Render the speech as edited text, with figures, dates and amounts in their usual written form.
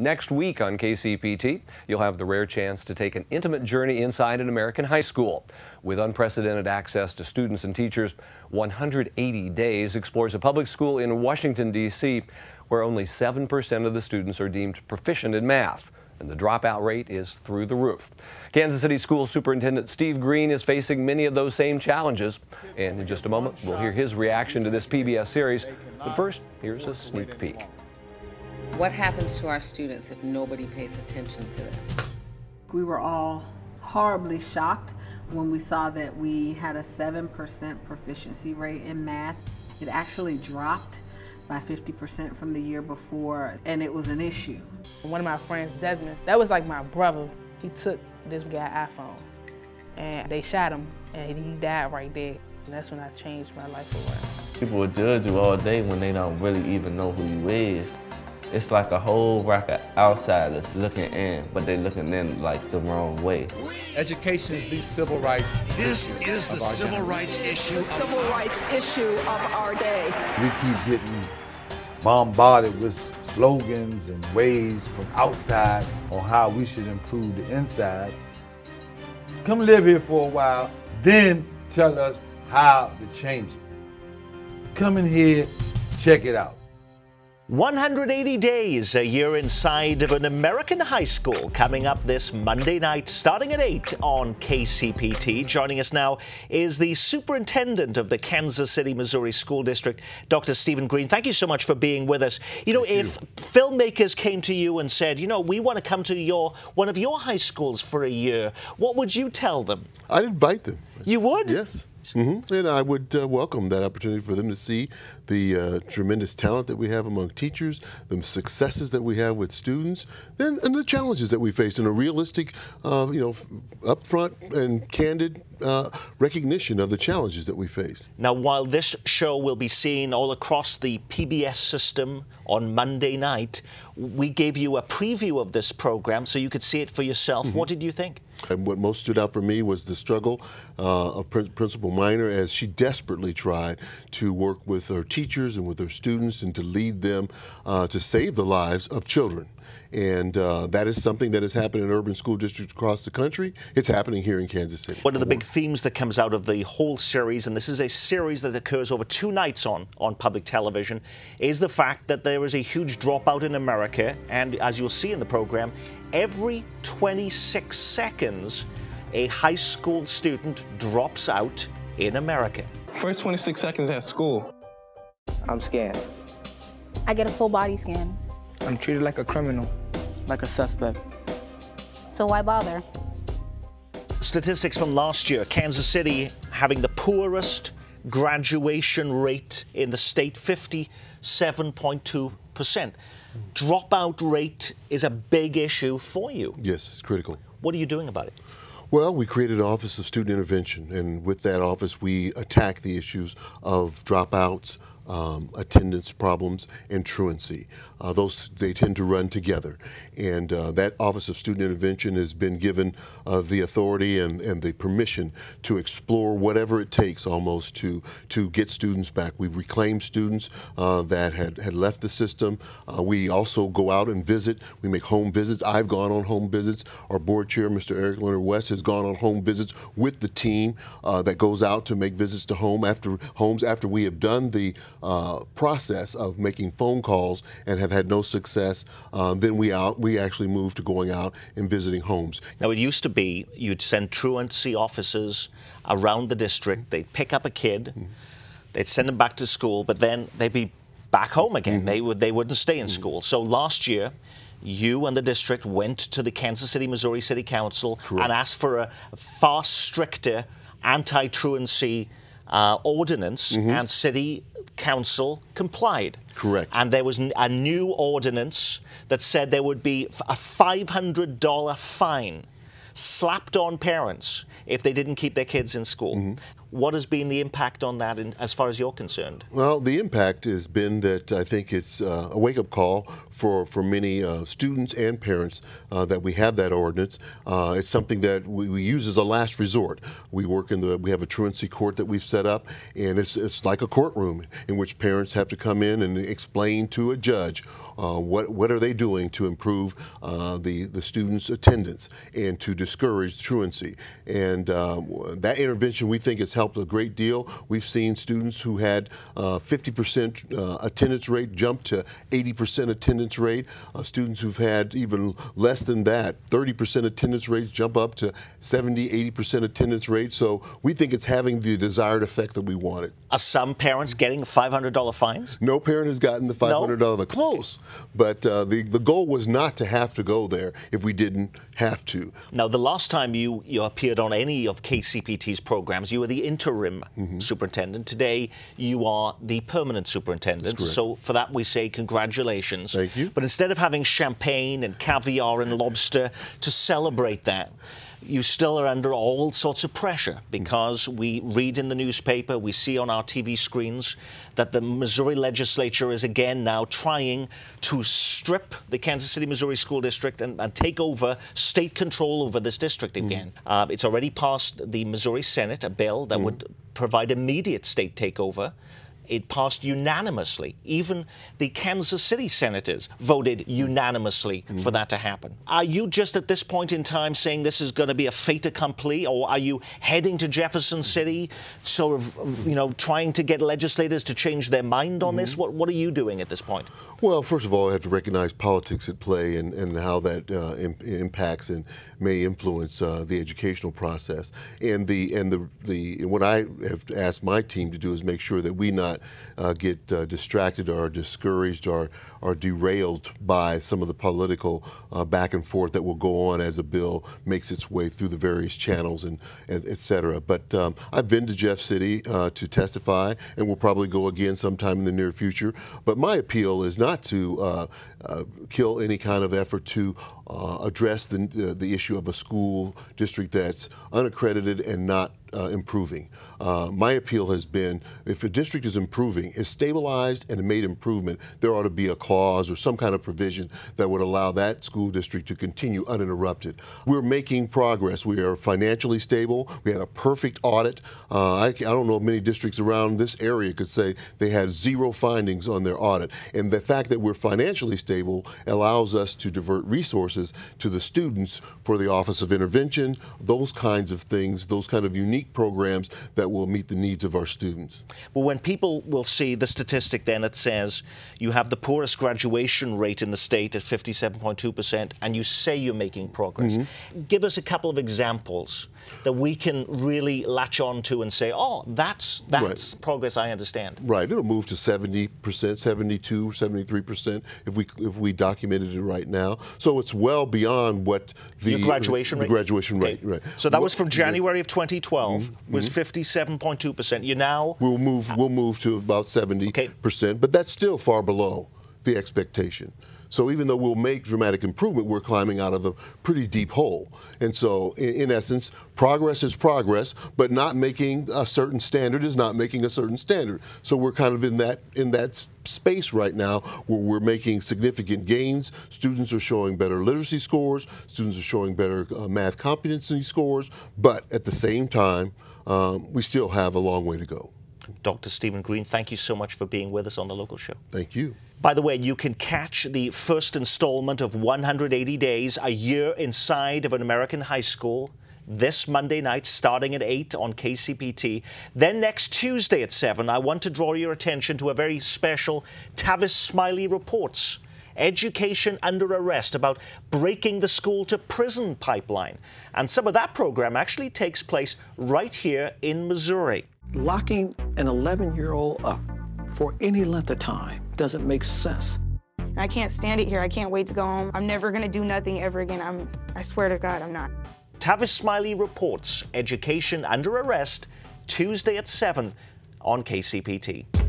Next week on KCPT, you'll have the rare chance to take an intimate journey inside an American high school. With unprecedented access to students and teachers, 180 Days explores a public school in Washington, D.C., where only 7% of the students are deemed proficient in math, and the dropout rate is through the roof. Kansas City School Superintendent Steve Green is facing many of those same challenges, and in just a moment, we'll hear his reaction to this PBS series. But first, here's a sneak peek. What happens to our students if nobody pays attention to them? We were all horribly shocked when we saw that we had a 7% proficiency rate in math. It actually dropped by 50% from the year before, and it was an issue. One of my friends, Desmond, that was like my brother. He took this guy's iPhone, and they shot him, and he died right there. And that's when I changed my life around. People will judge you all day when they don't really even know who you is. It's like a whole rack of outsiders looking in, but they're looking in like the wrong way. Education is the civil rights. This is the civil rights issue. The civil rights issue of our day. We keep getting bombarded with slogans and ways from outside on how we should improve the inside. Come live here for a while, then tell us how to change it. Come in here, check it out. 180 Days, a year inside of an American high school, coming up this Monday night starting at 8 on KCPT. Joining us now is the superintendent of the Kansas City, Missouri School District, Dr. Stephen Green. Thank you so much for being with us. You know, if filmmakers came to you and said, you know, we want to come to one of your high schools for a year, what would you tell them? I'd invite them. You would? Yes. Mm-hmm. And I would welcome that opportunity for them to see the tremendous talent that we have among teachers, the successes that we have with students, and the challenges that we face in a realistic, you know, upfront and candid recognition of the challenges that we face. Now, while this show will be seen all across the PBS system on Monday night, we gave you a preview of this program so you could see it for yourself. Mm-hmm. What did you think? And what most stood out for me was the struggle of Principal Minor as she desperately tried to work with her teachers and with her students and to lead them to save the lives of children. And that is something that has happened in urban school districts across the country. It's happening here in Kansas City. One of the big themes that comes out of the whole series, and this is a series that occurs over two nights on public television, is the fact that there is a huge dropout in America. And as you'll see in the program, every 26 seconds, a high school student drops out in America. First 26 seconds at school. I'm scanned. I get a full body scan. I'm treated like a criminal, like a suspect. So why bother? Statistics from last year, Kansas City having the poorest graduation rate in the state, 57.2%. Dropout rate is a big issue for you. Yes, it's critical. What are you doing about it? Well, we created an Office of Student Intervention, and with that office, we attack the issues of dropouts, attendance problems, and truancy. They tend to run together. And that Office of Student Intervention has been given the authority and the permission to explore whatever it takes almost to get students back. We've reclaimed students that had left the system. We also go out and visit. We make home visits. I've gone on home visits. Our board chair, Mr. Eric Leonard West, has gone on home visits with the team that goes out to make visits to homes after we have done the process of making phone calls and have had no success, then we actually moved to going out and visiting homes. Now, it used to be you'd send truancy officers around the district. They'd pick up a kid, they'd send them back to school, but then they'd be back home again. They wouldn't stay in school. So last year, you and the district went to the Kansas City, Missouri City Council and asked for a far stricter anti-truancy ordinance, and city council complied. Correct. And there was a new ordinance that said there would be a $500 fine slapped on parents if they didn't keep their kids in school. What has been the impact on that as far as you're concerned? Well, the impact has been that I think it's a wake-up call for many students and parents that we have that ordinance. It's something that we use as a last resort. We have a truancy court that we've set up, and it's like a courtroom in which parents have to come in and explain to a judge what are they doing to improve the students' attendance and to discourage truancy. And that intervention, we think, has helped a great deal. We've seen students who had 50% attendance rate jump to 80% attendance rate. Students who've had even less than that, 30% attendance rates, jump up to 70–80% attendance rate. So we think it's having the desired effect that we wanted. Are some parents getting $500 fines? No parent has gotten the $500. No? Close, but the goal was not to have to go there if we didn't have to. Now, the last time you appeared on any of KCPT's programs, you were the interim superintendent. Today, you are the permanent superintendent. So for that, we say congratulations. Thank you. But instead of having champagne and caviar and lobster to celebrate that, you still are under all sorts of pressure, because we read in the newspaper, we see on our TV screens that the Missouri legislature is again now trying to strip the Kansas City, Missouri School District and take over state control over this district again. It's already passed the Missouri Senate, a bill that would provide immediate state takeover. It passed unanimously. Even the Kansas City senators voted unanimously for that to happen. Are you just at this point in time saying this is going to be a fait accompli, or are you heading to Jefferson City, sort of, you know, trying to get legislators to change their mind on this? What are you doing at this point? Well, first of all, I have to recognize politics at play and how that impacts and may influence the educational process. And what I have asked my team to do is make sure that we not get distracted or discouraged or derailed by some of the political back and forth that will go on as a bill makes its way through the various channels and et cetera. But I've been to Jeff City to testify, and we'll probably go again sometime in the near future. But my appeal is not to kill any kind of effort to address the issue of a school district that's unaccredited and not improving. My appeal has been, if a district is improving, is stabilized and made improvement, there ought to be a clause or some kind of provision that would allow that school district to continue uninterrupted. We're making progress. We are financially stable. We had a perfect audit. I don't know if many districts around this area could say they had zero findings on their audit. And the fact that we're financially stable allows us to divert resources to the students for the Office of Intervention, those kinds of things, those kind of unique programs that will meet the needs of our students. Well, when people will see the statistic then that says you have the poorest graduation rate in the state at 57.2%, and you say you're making progress, give us a couple of examples that we can really latch on to and say, oh, that's right. Progress, I understand. Right, it'll move to 70%, 72, 73% if we documented it right now. So it's well beyond what the graduation rate. So that was from January of 2012. Was 57.2%. You now we'll move to about 70%, but that's still far below the expectation. So even though we'll make dramatic improvement, we're climbing out of a pretty deep hole. And so, in essence, progress is progress, but not making a certain standard is not making a certain standard. So we're kind of in that space right now where we're making significant gains. Students are showing better literacy scores, students are showing better math competency scores, but at the same time, we still have a long way to go. Dr. Stephen Green, thank you so much for being with us on The Local Show. Thank you. By the way, you can catch the first installment of 180 Days, A Year Inside of an American High School, this Monday night starting at 8 on KCPT. Then next Tuesday at 7, I want to draw your attention to a very special Tavis Smiley Reports, Education Under Arrest, about breaking the school to prison pipeline. And some of that program actually takes place right here in Missouri. Locking an 11-year-old up for any length of time doesn't make sense. I can't stand it here. I can't wait to go home. I'm never going to do nothing ever again. I swear to God, I'm not. Tavis Smiley Reports, Education Under Arrest, Tuesday at 7 on KCPT.